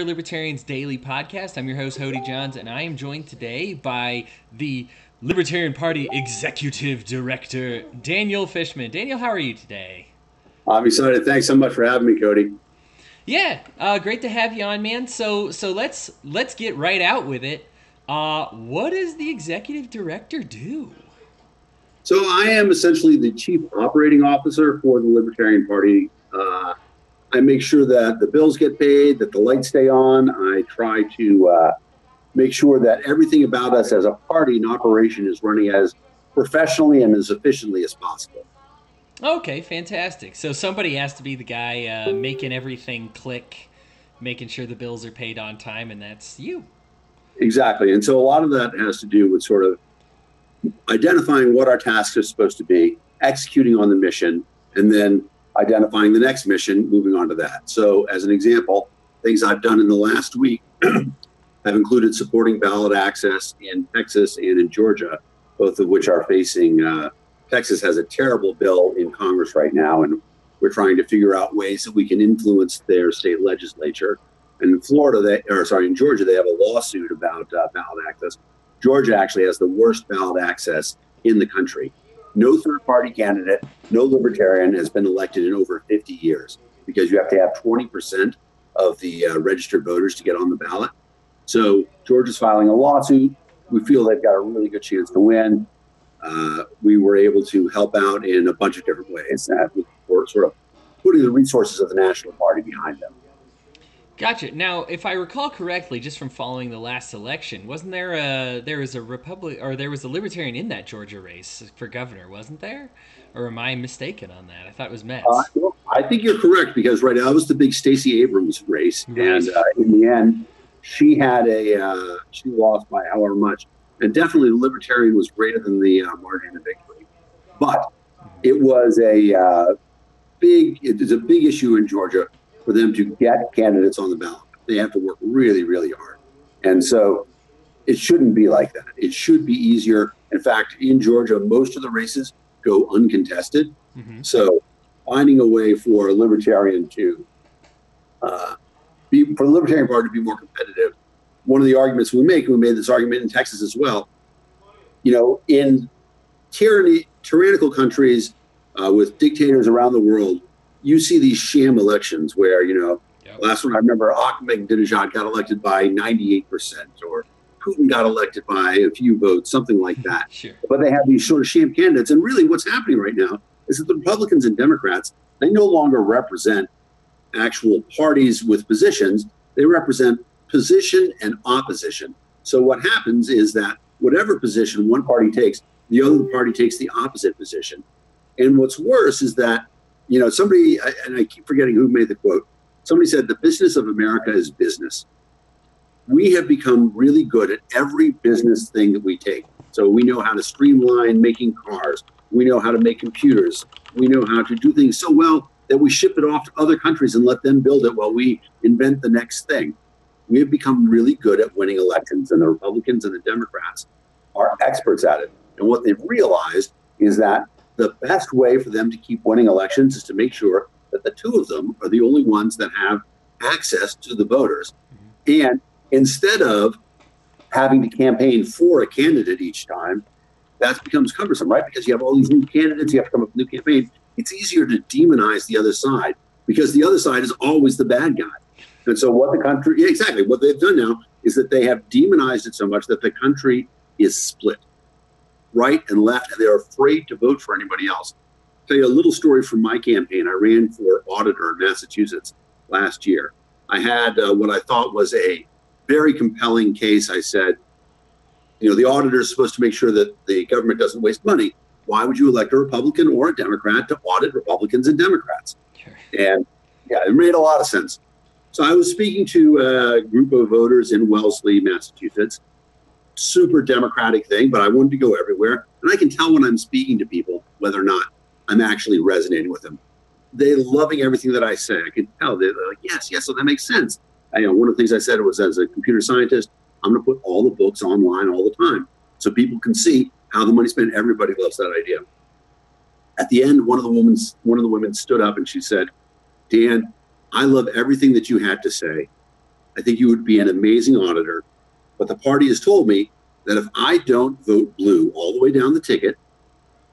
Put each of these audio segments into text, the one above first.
We Are Libertarians Daily Podcast. I'm your host, Cody Johns, and I am joined today by the Libertarian Party Executive Director, Daniel Fishman. Daniel, how are you today? I'm excited. Thanks so much for having me, Cody. Yeah, great to have you on, man. So let's get right out with it. What does the Executive Director do? So I am essentially the Chief Operating Officer for the Libertarian Party. I make sure that the bills get paid, that the lights stay on. I try to make sure that everything about us as a party and operation is running as professionally and as efficiently as possible. Okay, fantastic. So somebody has to be the guy making everything click, making sure the bills are paid on time, and that's you. Exactly. And so a lot of that has to do with sort of identifying what our tasks are supposed to be, executing on the mission, and then identifying the next mission, moving on to that. So as an example, things I've done in the last week have included supporting ballot access in Texas and in Georgia, both of which are facing, Texas has a terrible bill in Congress right now, and we're trying to figure out ways that we can influence their state legislature. And in Georgia, they have a lawsuit about ballot access. Georgia actually has the worst ballot access in the country. No third-party candidate, no libertarian has been elected in over 50 years because you have to have 20% of the registered voters to get on the ballot. So Georgia's filing a lawsuit. We feel they've got a really good chance to win. We were able to help out in a bunch of different ways that were sort of putting the resources of the National Party behind them. Gotcha. Now, if I recall correctly, just from following the last election, wasn't there there was a Libertarian in that Georgia race for governor, wasn't there? Or am I mistaken on that? I thought it was Metz. Well, I think you're correct because right now that was the big Stacey Abrams race, right. And in the end, she had she lost by however much, and definitely the Libertarian was greater than the margin of victory, but it was a big issue in Georgia. For them to get candidates on the ballot, they have to work really, really hard. And so it shouldn't be like that. It should be easier. In fact, in Georgia, most of the races go uncontested. Mm-hmm. So finding a way for a Libertarian for the Libertarian Party to be more competitive. One of the arguments we make, and we made this argument in Texas as well, you know, in tyrannical countries with dictators around the world, you see these sham elections where, you know, yep. Last one I remember, Ahmadinejad got elected by 98%, or Putin got elected by a few votes, something like that. Sure. But they have these sort of sham candidates. And really what's happening right now is that the Republicans and Democrats, they no longer represent actual parties with positions. They represent position and opposition. So what happens is that whatever position one party takes, the other party takes the opposite position. And what's worse is that, you know, somebody, and I keep forgetting who made the quote, somebody said, the business of America is business. We have become really good at every business thing that we take. So we know how to streamline making cars. We know how to make computers. We know how to do things so well that we ship it off to other countries and let them build it while we invent the next thing. We have become really good at winning elections, and the Republicans and the Democrats are experts at it. And what they've realized is that the best way for them to keep winning elections is to make sure that the two of them are the only ones that have access to the voters. Mm-hmm. And instead of having to campaign for a candidate each time, that becomes cumbersome, right? Because you have all these new candidates, you have to come up with new campaigns. It's easier to demonize the other side because the other side is always the bad guy. And so what the country, exactly, what they've done now is that they have demonized it so much that the country is split. Right and left, and they're afraid to vote for anybody else. I'll tell you a little story from my campaign. I ran for auditor in Massachusetts last year. I had what I thought was a very compelling case. I said, you know, the auditor is supposed to make sure that the government doesn't waste money. Why would you elect a Republican or a Democrat to audit Republicans and Democrats? Sure. And yeah, it made a lot of sense. So I was speaking to a group of voters in Wellesley, Massachusetts. Super democratic thing, but I wanted to go everywhere. And I can tell when I'm speaking to people whether or not I'm actually resonating with them. They're loving everything that I say. I can tell. They're like, yes, yes, so that makes sense. One of the things I said was, as a computer scientist, I'm going to put all the books online all the time so people can see how the money's spent. Everybody loves that idea. At the end, one of the women stood up and she said, Dan, I love everything that you had to say, I think you would be an amazing auditor. But the party has told me that if I don't vote blue all the way down the ticket,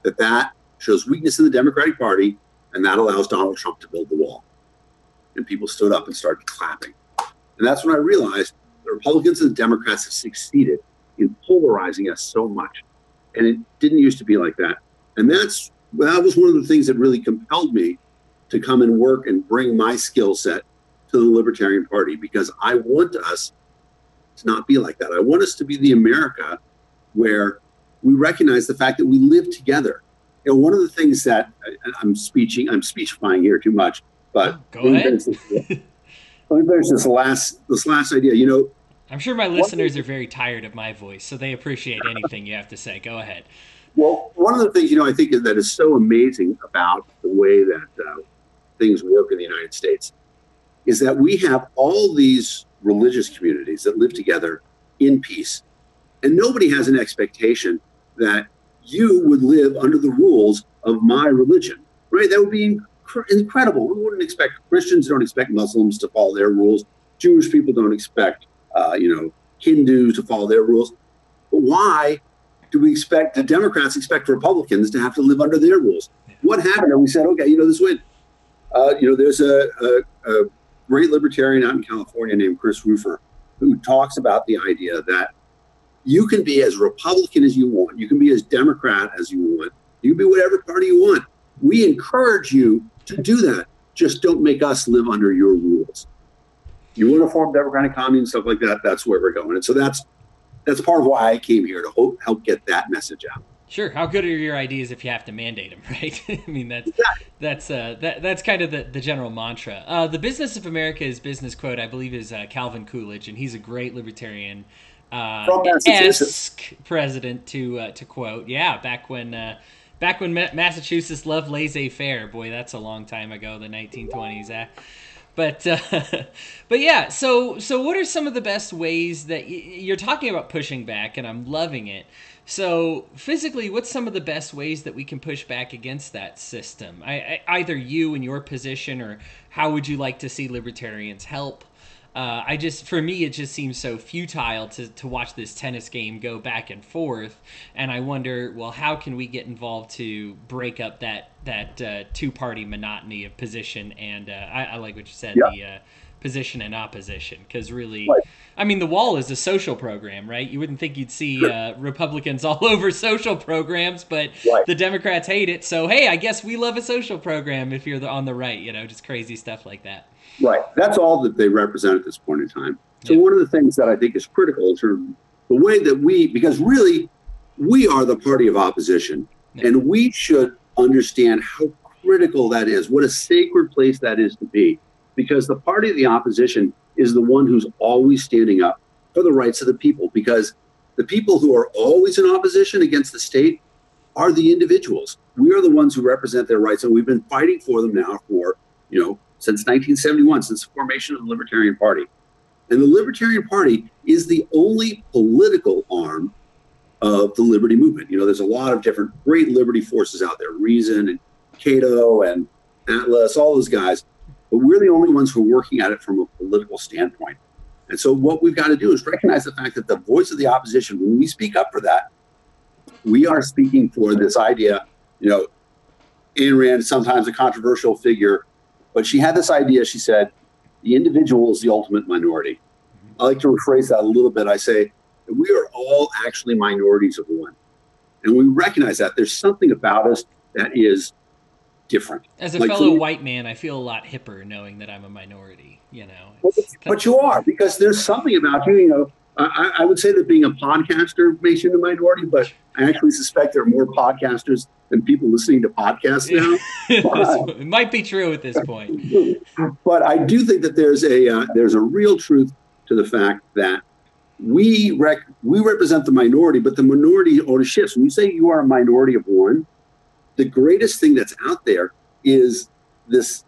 that shows weakness in the Democratic Party, and that allows Donald Trump to build the wall. And people stood up and started clapping. And that's when I realized the Republicans and the Democrats have succeeded in polarizing us so much. And it didn't used to be like that. And that was one of the things that really compelled me to come and work and bring my skill set to the Libertarian Party, because I want us to not be like that. I want us to be the America where we recognize the fact that we live together. You know, one of the things that I'm speechifying here too much, but go ahead. Let me finish this last idea. You know, I'm sure my listeners are very tired of my voice, so they appreciate anything you have to say. Go ahead. Well, one of the things, I think that is so amazing about the way that things work in the United States is that we have all these religious communities that live together in peace. And nobody has an expectation that you would live under the rules of my religion, right? That would be incredible. We wouldn't expect Christians, don't expect Muslims to follow their rules. Jewish people don't expect, Hindus to follow their rules. But why do we expect, the Democrats expect Republicans to have to live under their rules? What happened? And we said, okay, this went, there's a great libertarian out in California named Chris Rufer who talks about the idea that you can be as Republican as you want. You can be as Democrat as you want. You can be whatever party you want. We encourage you to do that. Just don't make us live under your rules. You want to form Democratic commune, stuff like that, that's where we're going. And so that's part of why I came here, to help get that message out. Sure. How good are your ideas if you have to mandate them, right? I mean, that's kind of the general mantra. The business of America is business quote, I believe, is Calvin Coolidge, and he's a great libertarian. President to quote, back when Massachusetts loved laissez-faire. Boy, that's a long time ago, the 1920s. But yeah. So what are some of the best ways that you're talking about pushing back? And I'm loving it. So physically, what's some of the best ways that we can push back against that system? I either you in your position, or how would you like to see libertarians help? For me, it just seems so futile to watch this tennis game go back and forth. And I wonder, well, how can we get involved to break up that two-party monotony of position? And I like what you said, the position and opposition, because really, right. I mean, the wall is a social program, right? You wouldn't think you'd see Republicans all over social programs, but right. The Democrats hate it. So, hey, I guess we love a social program if you're on the right, just crazy stuff like that. Right. That's all that they represent at this point in time. So one of the things that I think is critical in terms of the way that because really we are the party of opposition, and we should understand how critical that is, what a sacred place that is to be, because the party of the opposition is the one who's always standing up for the rights of the people, because the people who are always in opposition against the state are the individuals. We are the ones who represent their rights, and we've been fighting for them now for, since 1971, since the formation of the Libertarian Party. And the Libertarian Party is the only political arm of the liberty movement. There's a lot of different great liberty forces out there, Reason and Cato and Atlas, all those guys. But we're the only ones who are working at it from a political standpoint. And so what we've got to do is recognize the fact that the voice of the opposition, when we speak up for that, we are speaking for this idea. Ayn Rand, sometimes a controversial figure, but she had this idea. She said, the individual is the ultimate minority. I like to rephrase that a little bit. I say, we are all actually minorities of one. And we recognize that there's something about us that is different. As a fellow white man, I feel a lot hipper knowing that I'm a minority, But you are, because there's something about you, I would say that being a podcaster makes you a minority, but I actually suspect there are more podcasters than people listening to podcasts now. It might be true at this point. But I do think that there's a real truth to the fact that we represent the minority, but the minority always shifts. When you say you are a minority of one, the greatest thing that's out there is this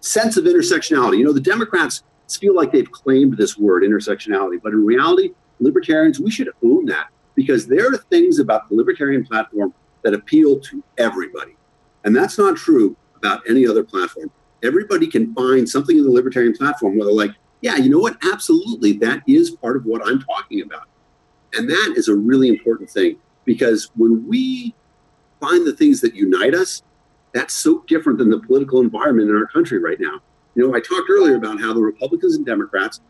sense of intersectionality. The Democrats feel like they've claimed this word, intersectionality, but in reality, libertarians, we should own that, because there are things about the libertarian platform that appeal to everybody. And that's not true about any other platform. Everybody can find something in the libertarian platform, whether yeah, you know what? Absolutely. That is part of what I'm talking about. And that is a really important thing, because when we find the things that unite us, that's so different than the political environment in our country right now. You know, I talked earlier about how the Republicans and Democrats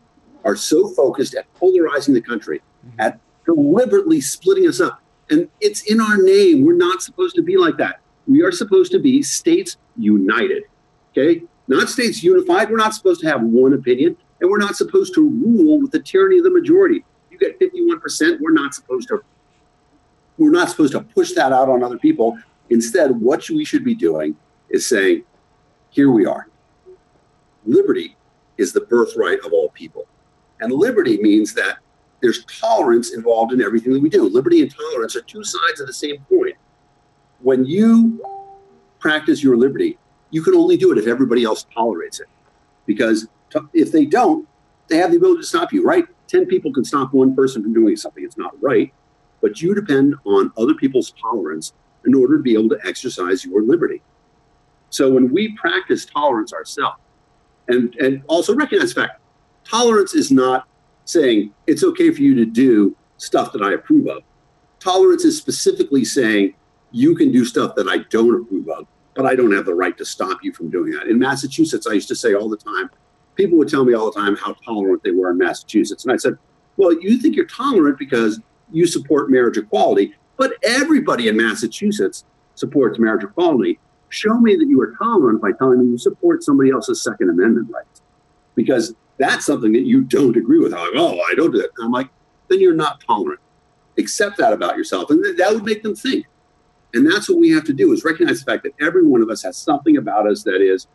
are so focused at polarizing the country, at deliberately splitting us up. And it's in our name. We're not supposed to be like that. We are supposed to be states united, okay? Not states unified. We're not supposed to have one opinion, and we're not supposed to rule with the tyranny of the majority. You get 51%, we're not supposed to push that out on other people. Instead, what we should be doing is saying, here we are. Liberty is the birthright of all people. And liberty means that there's tolerance involved in everything that we do. Liberty and tolerance are two sides of the same coin. When you practice your liberty, you can only do it if everybody else tolerates it. Because if they don't, they have the ability to stop you, right? 10 people can stop one person from doing something. It's not right. But you depend on other people's tolerance in order to be able to exercise your liberty. So when we practice tolerance ourselves, and also recognize the fact, tolerance is not saying it's okay for you to do stuff that I approve of. Tolerance is specifically saying you can do stuff that I don't approve of, but I don't have the right to stop you from doing that. In Massachusetts, I used to say all the time, people would tell me all the time how tolerant they were in Massachusetts. And I said, well, you think you're tolerant because you support marriage equality, but everybody in Massachusetts supports marriage equality. Show me that you are tolerant by telling me you support somebody else's Second Amendment rights, because that's something that you don't agree with. I'm like, oh, I don't do that. I'm like, then you're not tolerant. Accept that about yourself. And that would make them think. And that's what we have to do, is recognize the fact that every one of us has something about us that is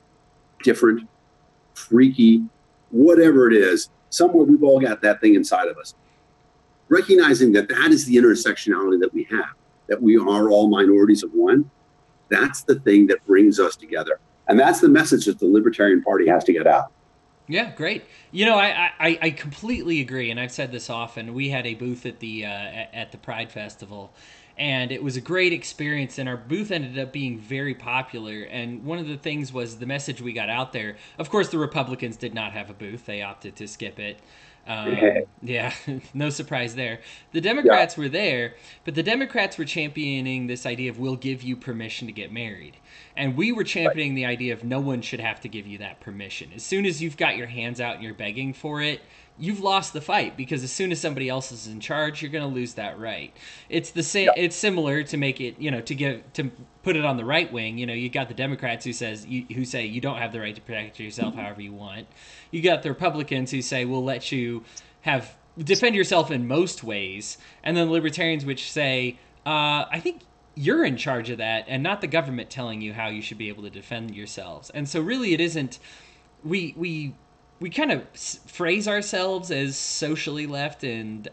different, freaky, whatever it is. Somewhere we've all got that thing inside of us. Recognizing that that is the intersectionality that we have, that we are all minorities of one. That's the thing that brings us together. And that's the message that the Libertarian Party has to get out. Yeah, great. You know, I completely agree, and I've said this often. We had a booth at the Pride Festival, and it was a great experience, and our booth ended up being very popular. And one of the things was the message we got out there. Of course, the Republicans did not have a booth. They opted to skip it. Yeah, no surprise there. The Democrats were there, but the Democrats were championing this idea of we'll give you permission to get married. And we were championing the idea of no one should have to give you that permission. As soon as you've got your hands out and you're begging for it, you've lost the fight, because as soon as somebody else is in charge, you're going to lose that right. It's the same. It's similar to make it, you know, to put it on the right wing. You know, you got the Democrats who say you don't have the right to protect yourself however you want. You got the Republicans who say we'll let you defend yourself in most ways, and then the Libertarians which say I think you're in charge of that, and not the government telling you how you should be able to defend yourselves. And so really, it isn't. We kind of phrase ourselves as socially left and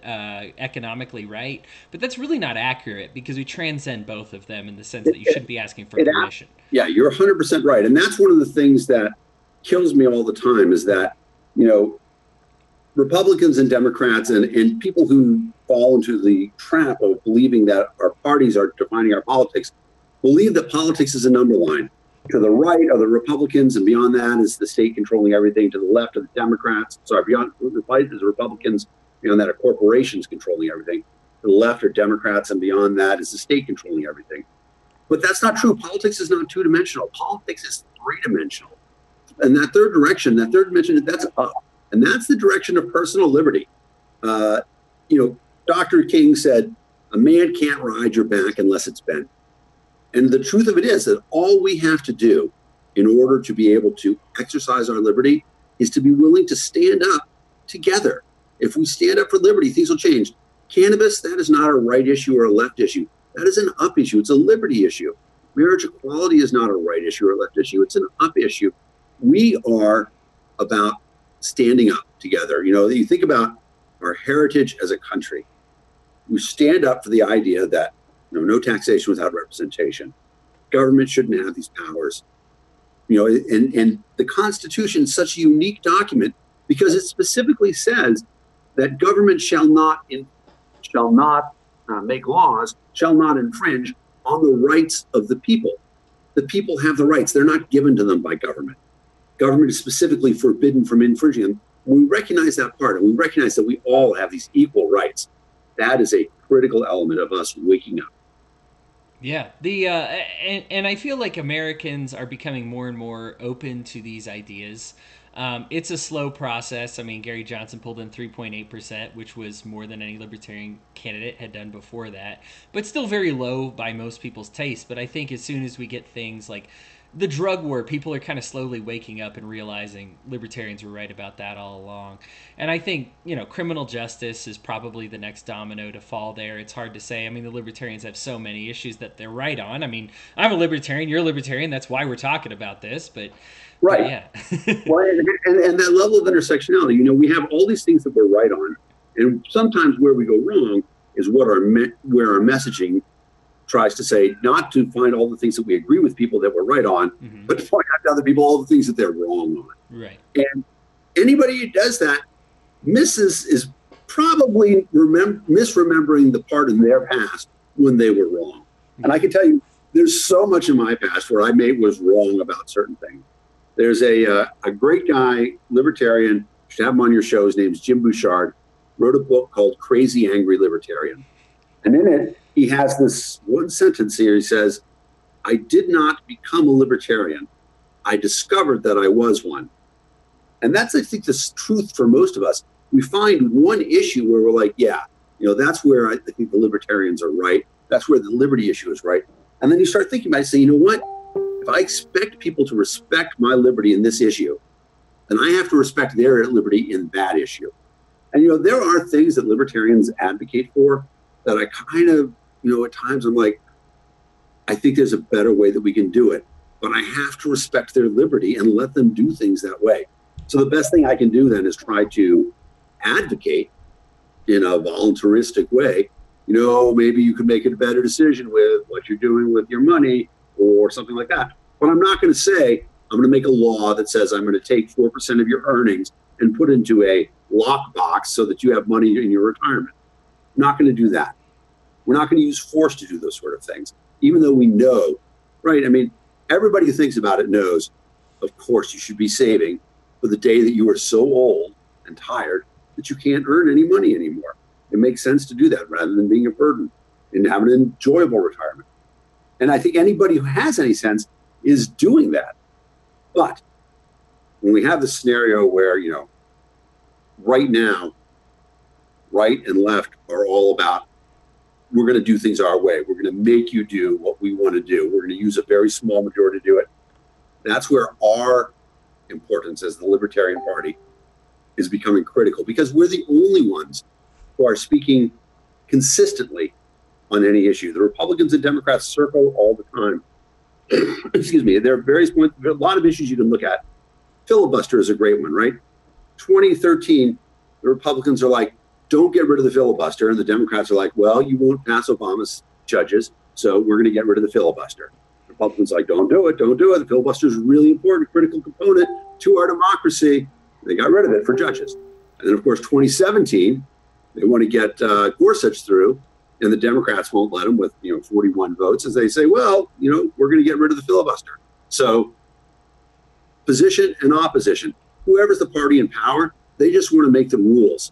economically right, but that's really not accurate, because we transcend both of them in the sense that you shouldn't be asking for permission. Yeah, you're 100% right. And that's one of the things that kills me all the time, is that, you know, Republicans and Democrats and people who fall into the trap of believing that our parties are defining our politics, believe that politics is a number line. To the right are the Republicans, and beyond that is the state controlling everything. To the left are the Democrats. Sorry, beyond the right is the Republicans. Beyond that are corporations controlling everything. To the left are Democrats, and beyond that is the state controlling everything. But that's not true. Politics is not two-dimensional. Politics is three-dimensional. And that third direction, that third dimension, that's up. And that's the direction of personal liberty. You know, Dr. King said, a man can't ride your back unless it's bent. And the truth of it is that all we have to do in order to be able to exercise our liberty is to be willing to stand up together. If we stand up for liberty, things will change. Cannabis, that is not a right issue or a left issue. That is an up issue. It's a liberty issue. Marriage equality is not a right issue or a left issue. It's an up issue. We are about standing up together. You know, you think about our heritage as a country. We stand up for the idea that no taxation without representation. Government shouldn't have these powers. You know, and the Constitution is such a unique document, because it specifically says that government shall not make laws, shall not infringe on the rights of the people. The people have the rights; they're not given to them by government. Government is specifically forbidden from infringing them. we recognize that part, and we recognize that we all have these equal rights. That is a critical element of us waking up. Yeah, and I feel like Americans are becoming more and more open to these ideas. It's a slow process. I mean, Gary Johnson pulled in 3.8%, which was more than any libertarian candidate had done before that, but still very low by most people's taste. But I think as soon as we get things like the drug war, people are kind of slowly waking up and realizing libertarians were right about that all along. And I think, you know, criminal justice is probably the next domino to fall there. It's hard to say. I mean, the libertarians have so many issues that they're right on. I mean, I'm a libertarian, you're a libertarian, that's why we're talking about this, but... Right. But yeah. Well, and that level of intersectionality, you know, we have all these things that we're right on, and sometimes where we go wrong is what our where our messaging tries to say, not to find all the things that we agree with people that we're right on, mm-hmm. but to point out to other people all the things that they're wrong on. Right. And anybody who does that is probably misremembering the part in their past when they were wrong. Mm-hmm. And I can tell you, there's so much in my past where I was wrong about certain things. There's a great guy, libertarian, you should have him on your show. His name's Jim Bouchard, wrote a book called Crazy Angry Libertarian. And in it, he has this one sentence here. He says, "I did not become a libertarian. I discovered that I was one." And that's, I think, the truth for most of us. We find one issue where we're like, yeah, you know, that's where I think the libertarians are right. That's where the liberty issue is right. And then you start thinking about it, saying, you know what? If I expect people to respect my liberty in this issue, then I have to respect their liberty in that issue. And, you know, there are things that libertarians advocate for that I kind of, you know, at times I'm like, I think there's a better way that we can do it, but I have to respect their liberty and let them do things that way. So the best thing I can do then is try to advocate in a voluntaristic way. You know, maybe you could make a better decision with what you're doing with your money, or something like that. But I'm not going to say, I'm going to make a law that says I'm going to take 4% of your earnings and put into a lockbox so that you have money in your retirement. I'm not going to do that. We're not going to use force to do those sort of things, even though we know, right? I mean, everybody who thinks about it knows, of course, you should be saving for the day that you are so old and tired that you can't earn any money anymore. It makes sense to do that rather than being a burden and have an enjoyable retirement. And I think anybody who has any sense is doing that. But when we have the scenario where, you know, right now, right and left are all about, we're going to do things our way. We're going to make you do what we want to do. We're going to use a very small majority to do it. That's where our importance as the Libertarian Party is becoming critical, because we're the only ones who are speaking consistently on any issue. The Republicans and Democrats circle all the time. Excuse me. There are various points, there are a lot of issues you can look at. Filibuster is a great one, right? 2013, the Republicans are like, don't get rid of the filibuster. And the Democrats are like, well, you won't pass Obama's judges, so we're going to get rid of the filibuster. The Republicans are like, don't do it, don't do it. The filibuster is a really important, critical component to our democracy. They got rid of it for judges. And then, of course, 2017, they want to get Gorsuch through. And the Democrats won't let them with, you know, 41 votes, as they say, well, you know, we're going to get rid of the filibuster. So position and opposition, whoever's the party in power, they just want to make the rules.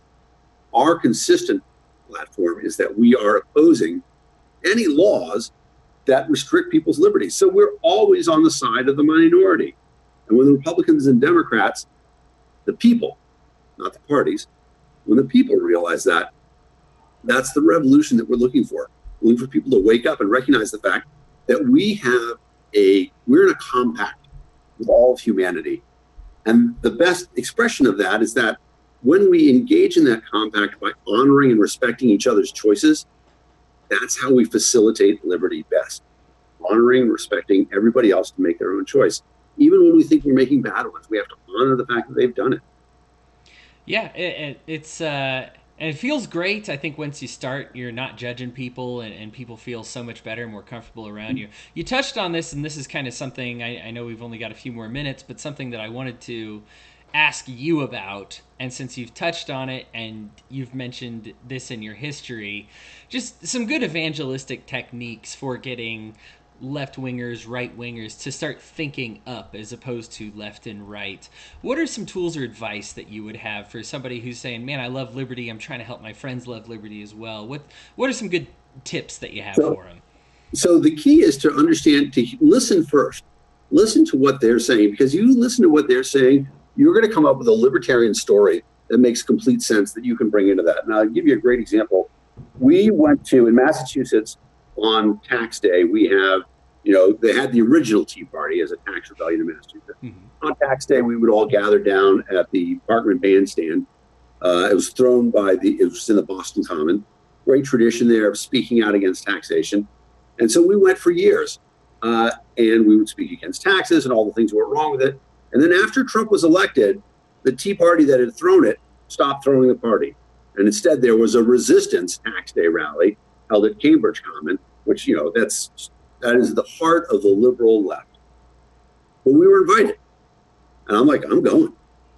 Our consistent platform is that we are opposing any laws that restrict people's liberties. So we're always on the side of the minority. And when the Republicans and Democrats, the people, not the parties, when the people realize that, that's the revolution that we're looking for. We're looking for people to wake up and recognize the fact that we have we're in a compact with all of humanity. And the best expression of that is that when we engage in that compact by honoring and respecting each other's choices, that's how we facilitate liberty best. Honoring and respecting everybody else to make their own choice. Even when we think we're making bad ones, we have to honor the fact that they've done it. Yeah, and it feels great. I think once you start, you're not judging people, and people feel so much better and more comfortable around you. You touched on this, and this is kind of something I know we've only got a few more minutes, but something that I wanted to ask you about. And since you've touched on it and you've mentioned this in your history, just some good evangelistic techniques for getting left-wingers, right-wingers to start thinking up as opposed to left and right. What are some tools or advice that you would have for somebody who's saying, man, I love liberty, I'm trying to help my friends love liberty as well? What are some good tips that you have for them? So the key is to understand, to listen first. Listen to what they're saying, because you listen to what they're saying, you're going to come up with a libertarian story that makes complete sense that you can bring into that. And I'll give you a great example. We went to, in Massachusetts, on tax day, we have, they had the original Tea Party as a tax rebellion in Massachusetts. Mm-hmm. On tax day, we would all gather down at the Parkman Bandstand. It was in the Boston Common. Great tradition there of speaking out against taxation. And so we went for years. And we would speak against taxes and all the things that were wrong with it. And then after Trump was elected, the Tea Party that had thrown it stopped throwing the party. And instead, there was a resistance tax day rally held at Cambridge Common, which, that is the heart of the liberal left. But we were invited. And I'm like, I'm going.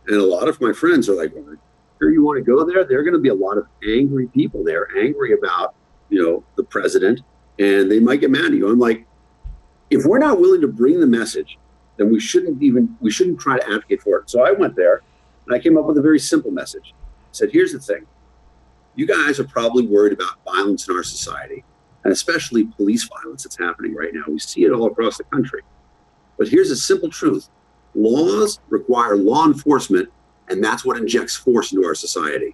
And a lot of my friends are like, well, sure you want to go there? There are going to be a lot of angry people there, angry about, the president, and they might get mad at you. I'm like, if we're not willing to bring the message, then we shouldn't try to advocate for it. So I went there and I came up with a very simple message. I said, here's the thing. You guys are probably worried about violence in our society, and especially police violence that's happening right now. We see it all across the country. But here's a simple truth. Laws require law enforcement, and that's what injects force into our society.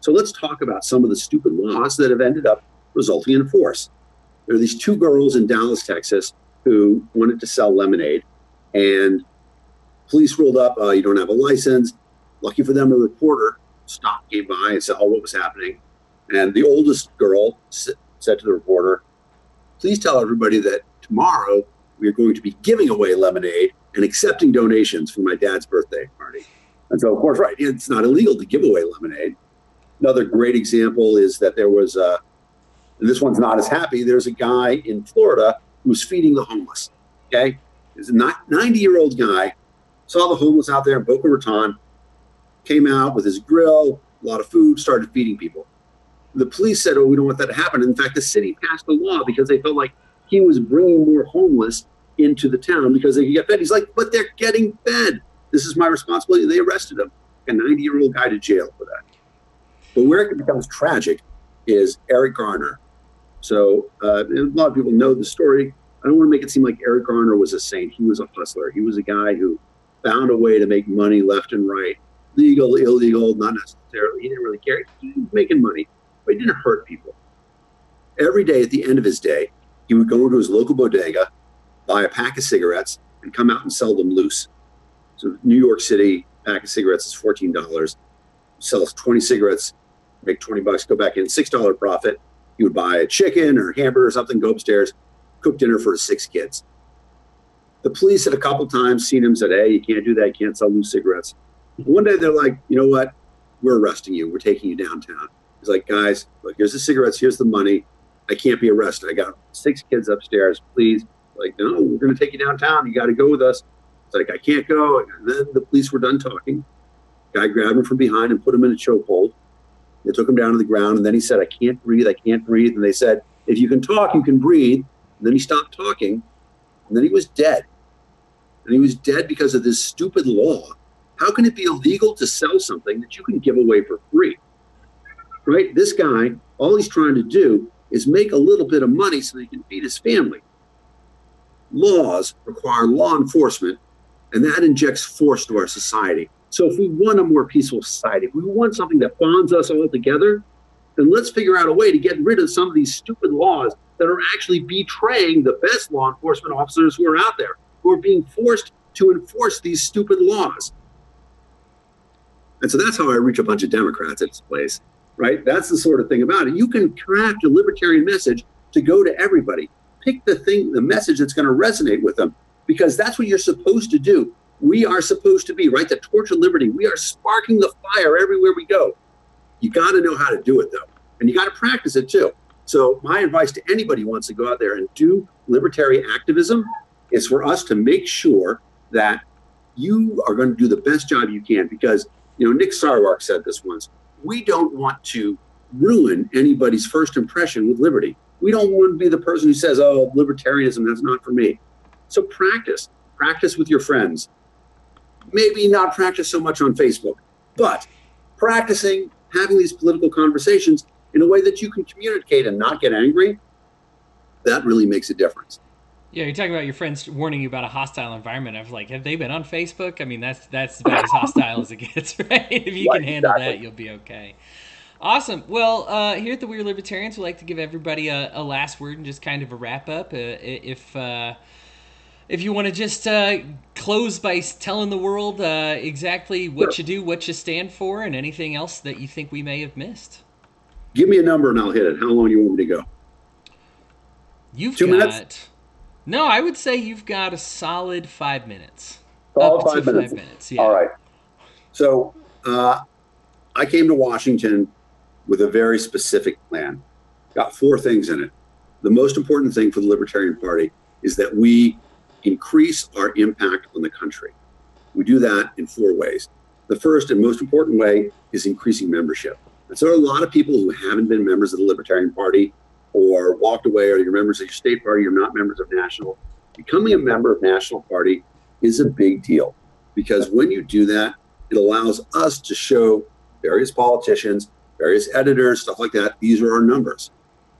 So let's talk about some of the stupid laws that have ended up resulting in force. There are these two girls in Dallas, Texas, who wanted to sell lemonade, and police rolled up, you don't have a license. Lucky for them, a reporter stopped, came by and said, what was happening? And the oldest girl said to the reporter, please tell everybody that tomorrow we are going to be giving away lemonade and accepting donations for my dad's birthday party. And so, of course, right, it's not illegal to give away lemonade. Another great example is that there was and this one's not as happy, there's a guy in Florida who's feeding the homeless, okay? He's a 90-year-old guy, saw the homeless out there in Boca Raton, came out with his grill, a lot of food, started feeding people. The police said, we don't want that to happen. And in fact, the city passed a law because they felt like he was bringing more homeless into the town because they could get fed. He's like, but they're getting fed. This is my responsibility. They arrested him, a 90-year-old guy, to jail for that. But where it becomes tragic is Eric Garner. So a lot of people know the story. I don't want to make it seem like Eric Garner was a saint. He was a hustler. He was a guy who found a way to make money left and right, legal, illegal, not necessarily. He didn't really care. He was making money, but he didn't hurt people. Every day at the end of his day, he would go into his local bodega, buy a pack of cigarettes, and come out and sell them loose. So New York City, a pack of cigarettes is $14. Sells 20 cigarettes, make $20, go back in, $6 profit. He would buy a chicken or a hamburger or something, go upstairs, cook dinner for his 6 kids. The police had a couple times seen him, said, hey, you can't do that. You can't sell loose cigarettes. One day they're like, you know what? We're arresting you. We're taking you downtown. He's like, guys, look, here's the cigarettes. Here's the money. I can't be arrested. I got 6 kids upstairs. Please. Like, no, we're going to take you downtown. You got to go with us. It's like, I can't go. And then the police were done talking. Guy grabbed him from behind and put him in a chokehold. They took him down to the ground, and then he said, I can't breathe, I can't breathe. And they said, if you can talk, you can breathe. And then he stopped talking, and then he was dead. And he was dead because of this stupid law. How can it be illegal to sell something that you can give away for free? Right? This guy, all he's trying to do is make a little bit of money so that he can feed his family. Laws require law enforcement, and that injects force to our society. So if we want a more peaceful society, if we want something that bonds us all together, then let's figure out a way to get rid of some of these stupid laws that are actually betraying the best law enforcement officers who are out there, who are being forced to enforce these stupid laws. And so that's how I reach a bunch of Democrats at this place, right? That's the sort of thing about it. You can craft a libertarian message to go to everybody. Pick the message that's going to resonate with them, because that's what you're supposed to do. We are supposed to be, right, the torch of liberty. We are sparking the fire everywhere we go. You got to know how to do it, though, and you got to practice it, too. So my advice to anybody who wants to go out there and do libertarian activism is for us to make sure that you are going to do the best job you can, because, Nick Sarwark said this once, we don't want to ruin anybody's first impression with liberty. We don't want to be the person who says, oh, libertarianism, that's not for me. So practice. Practice with your friends. Maybe not practice so much on Facebook, but practicing having these political conversations in a way that you can communicate and not get angry, that really makes a difference. Yeah, you're talking about your friends warning you about a hostile environment. I've like, have they been on Facebook? I mean, that's about as hostile as it gets, right? If you can handle that, you'll be okay. Awesome. Well, here at the We Are Libertarians, we like to give everybody a last word and just kind of a wrap up. If you want to just close by telling the world exactly what you do, what you stand for, and anything else that you think we may have missed. Give me a number and I'll hit it. How long do you want me to go? You've 2 minutes? No, I would say you've got a solid 5 minutes. Solid 5 minutes. 5 minutes, yeah. All right. So I came to Washington with a very specific plan. Got 4 things in it. The most important thing for the Libertarian Party is that we increase our impact on the country. We do that in 4 ways. The first and most important way is increasing membership. And so there are a lot of people who haven't been members of the Libertarian Party or walked away, or you're members of your state party, you're not members of national. Becoming a member of national party is a big deal, because when you do that, it allows us to show various politicians, various editors, stuff like that, these are our numbers.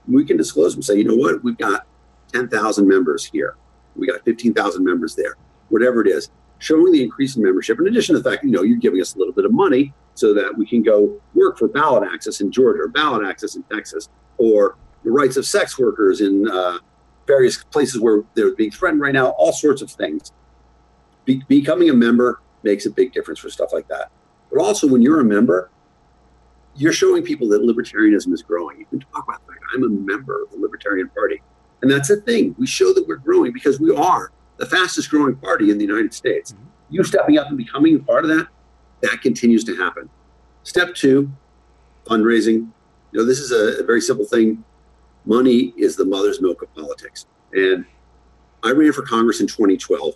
We can disclose them, say, you know what, we've got 10,000 members here. We got 15,000 members there, whatever it is, showing the increase in membership. In addition to the fact, you know, you're giving us a little bit of money so that we can go work for ballot access in Georgia, or ballot access in Texas, or the rights of sex workers in various places where they're being threatened right now, all sorts of things. Becoming a member makes a big difference for stuff like that. But also when you're a member, you're showing people that libertarianism is growing. You can talk about the fact, I'm a member of the Libertarian Party. And that's the thing. We show that we're growing, because we are the fastest growing party in the United States. You stepping up and becoming a part of that, that continues to happen. Step 2, fundraising. You know, this is a very simple thing. Money is the mother's milk of politics. And I ran for Congress in 2012,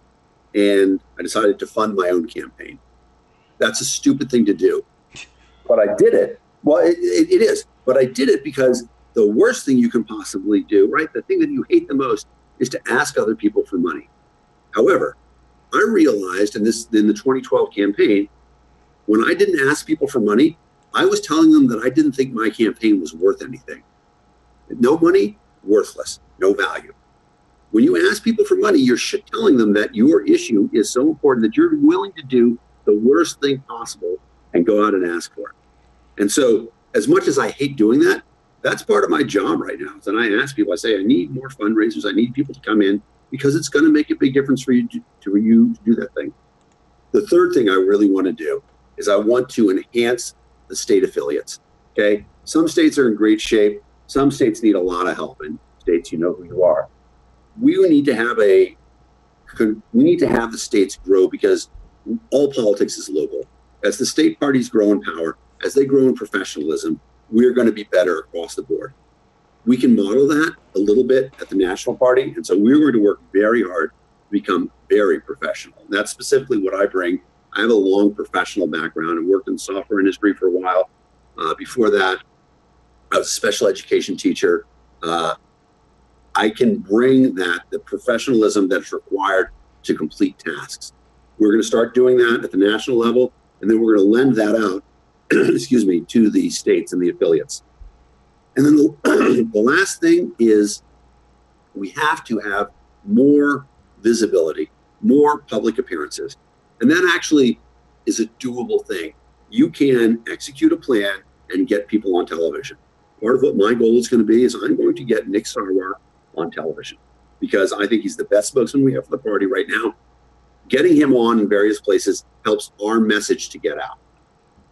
and I decided to fund my own campaign. That's a stupid thing to do. But I did it. Well, it is. But I did it because the worst thing you can possibly do, right? The thing that you hate the most is to ask other people for money. However, I realized in the 2012 campaign, when I didn't ask people for money, I was telling them that I didn't think my campaign was worth anything. No money, worthless, no value. When you ask people for money, you're telling them that your issue is so important that you're willing to do the worst thing possible and go out and ask for it. And so as much as I hate doing that, that's part of my job right now. And I ask people, I say, I need more fundraisers. I need people to come in, because it's going to make a big difference for you to do that thing. The third thing I really want to do is I want to enhance the state affiliates. Okay. Some states are in great shape. Some states need a lot of help, and states, you know who you are. We need to have the states grow, because all politics is local. As the state parties grow in power, as they grow in professionalism, we're going to be better across the board. We can model that a little bit at the national party. And so we're going to work very hard to become very professional. And that's specifically what I bring. I have a long professional background and worked in the software industry for a while. Before that, I was a special education teacher. I can bring the professionalism that's required to complete tasks. We're going to start doing that at the national level, and then we're going to lend that out excuse me, to the states and the affiliates. And then the last thing is we have to have more visibility, more public appearances. And that actually is a doable thing. You can execute a plan and get people on television. Part of what my goal is going to be is I'm going to get Nick Sarwark on television, because I think he's the best spokesman we have for the party right now. Getting him on in various places helps our message to get out.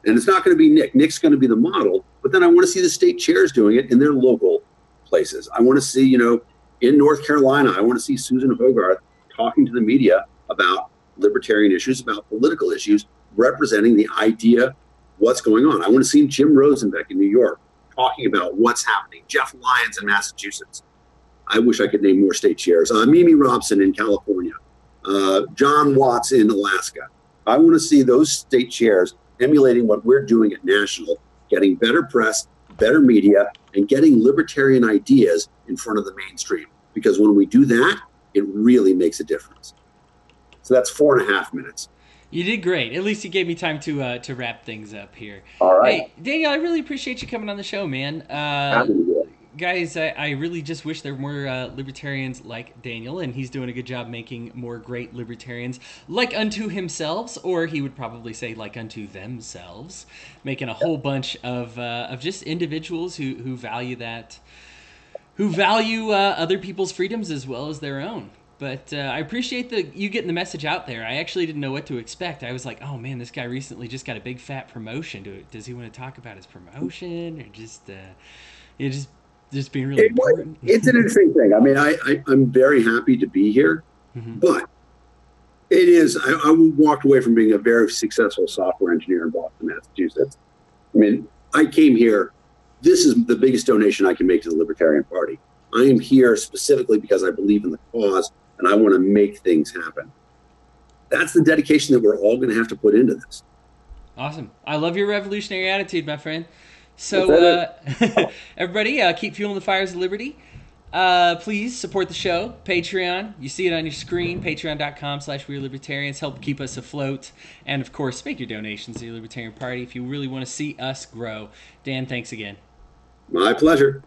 And it's not going to be Nick. Nick's going to be the model, but then I want to see the state chairs doing it in their local places. I want to see, you know, in North Carolina, I want to see Susan Hogarth talking to the media about libertarian issues, about political issues, representing the idea, what's going on. I want to see Jim Rosenbeck in New York talking about what's happening. Jeff Lyons in Massachusetts. I wish I could name more state chairs. Mimi Robson in California. John Watts in Alaska. I want to see those state chairs emulating what we're doing at national, getting better press, better media, and getting libertarian ideas in front of the mainstream. Because when we do that, it really makes a difference. So that's 4.5 minutes. You did great. At least you gave me time to wrap things up here. All right. Hey, Daniel, I really appreciate you coming on the show, man. Guys, I really just wish there were more libertarians like Daniel, and he's doing a good job making more great libertarians like unto himself, or he would probably say like unto themselves, making a whole bunch of just individuals who value that, who value other people's freedoms as well as their own. But I appreciate you getting the message out there. I actually didn't know what to expect. I was like, oh, man, this guy recently just got a big fat promotion. Does he want to talk about his promotion, or just being really important? It's an interesting thing. I mean, I'm very happy to be here, but it is, I walked away from being a very successful software engineer in Boston, Massachusetts. I mean, I came here. This is the biggest donation I can make to the Libertarian Party. I am here specifically because I believe in the cause and I want to make things happen. That's the dedication that we're all going to have to put into this. Awesome. I love your revolutionary attitude, my friend. So everybody, keep fueling the fires of liberty. Please support the show. Patreon. You see it on your screen. Patreon.com/WeAreLibertarians. Help keep us afloat. And, of course, make your donations to the Libertarian Party if you really want to see us grow. Dan, thanks again. My pleasure.